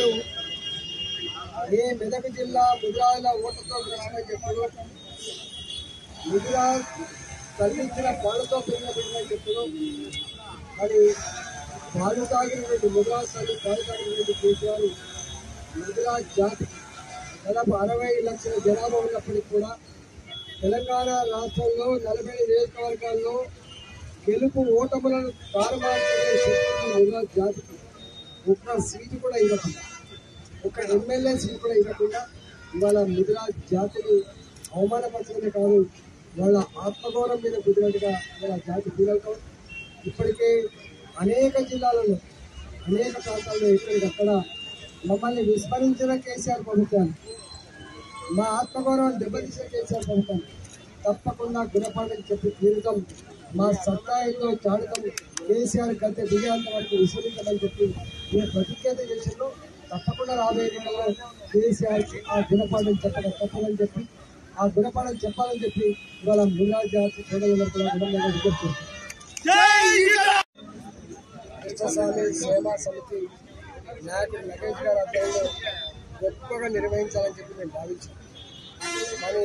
చేశారు. అదే మెదక్ జిల్లా ముదిరాజుల ఓటుతో గెలిచిన చెప్పడం, ముదిరాజ్ తల్లించిన పాలతో కూడినటువంటి చెప్పడం, మరి పాలు తాగినటువంటి ముదిరాజ్ తల్లి పాలు తాగినటువంటి కేసీఆర్ ముదిరాజ్ జాతి దాదాపు 60 లక్షల జనాభా ఉన్నప్పటికీ కూడా తెలంగాణ రాష్ట్రంలో 40 నియోజకవర్గాల్లో గెలుపు ఓటములను తారుమార్చే శక్తి ముదిరాజ్ జాతికి ఒక్క సీటు కూడా ఇవ్వకుండా, ఒక ఎమ్మెల్యే సీటు కూడా ఇవ్వకుండా ఇవాళ ముదిరాజ్ జాతిని అవమానపరచడమే కాదు, వాళ్ళ ఆత్మగౌరవం మీద కుదిరినట్టుగా వాళ్ళ జాతి ఫీలవుతాం. ఇప్పటికే అనేక జిల్లాలలో అనేక ప్రాంతాల్లో ఎక్కడికక్కడ మమ్మల్ని విస్మరించిన కేసీఆర్ ప్రభుత్వాన్ని, మా ఆత్మగౌరవాన్ని దెబ్బతీసిన కేసీఆర్ ప్రభుత్వాన్ని తప్పకుండా గుణపాఠం చెప్పి తీరుతాం, మా సత్తాయిలో చాడటం, కేసీఆర్ కథ దిగేంత వరకు విశ్వసించమని చెప్పి నేను ప్రతిజ్ఞత చేశాను. తప్పకుండా రాబోయే రోజుల్లో కేసీఆర్కి ఆ గుణపాఠం చెప్పడం తప్పదని చెప్పి, ఆ గుణపాఠం చెప్పాలని చెప్పి ఇవాళ ముదిరాజ్ జాతి పేదలందరూ కూడా విధంగా విజ్ఞప్తి కృష్ణస్వామి సేవా సమితి నాయకుడు నగేష్ గారి అధ్వర్యంలో గొప్పగా నిర్వహించాలని చెప్పి నేను భావించాను. కానీ